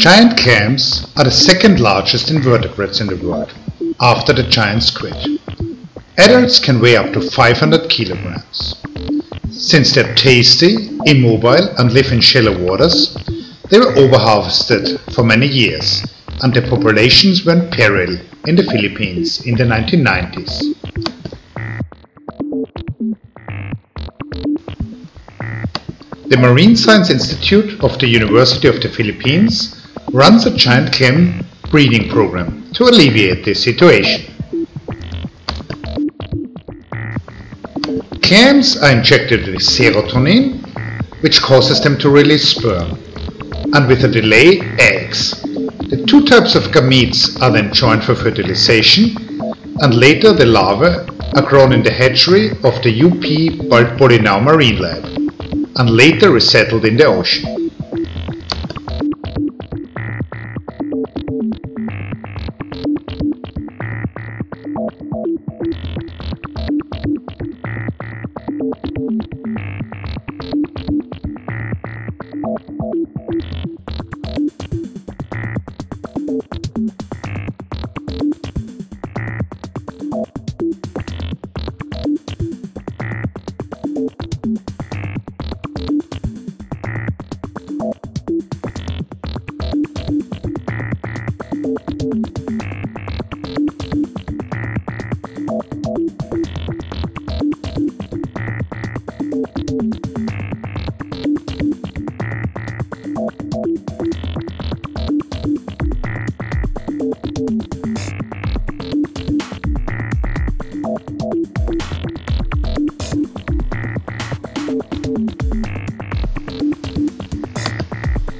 Giant clams are the second largest invertebrates in the world, after the giant squid. Adults can weigh up to 500 kilograms. Since they're tasty, immobile and live in shallow waters, they were overharvested for many years and their populations were in peril in the Philippines in the 1990s. The Marine Science Institute of the University of the Philippines runs a giant clam breeding program to alleviate this situation. Clams are injected with serotonin, which causes them to release sperm, and with a delay, eggs. The two types of gametes are then joined for fertilization, and later the larvae are grown in the hatchery of the U.P. Bolinao Marine Lab, and later resettled in the ocean.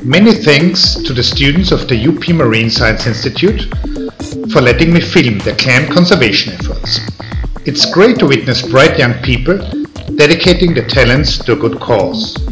Many thanks to the students of the UP Marine Science Institute for letting me film their clam conservation efforts. It's great to witness bright young people dedicating their talents to a good cause.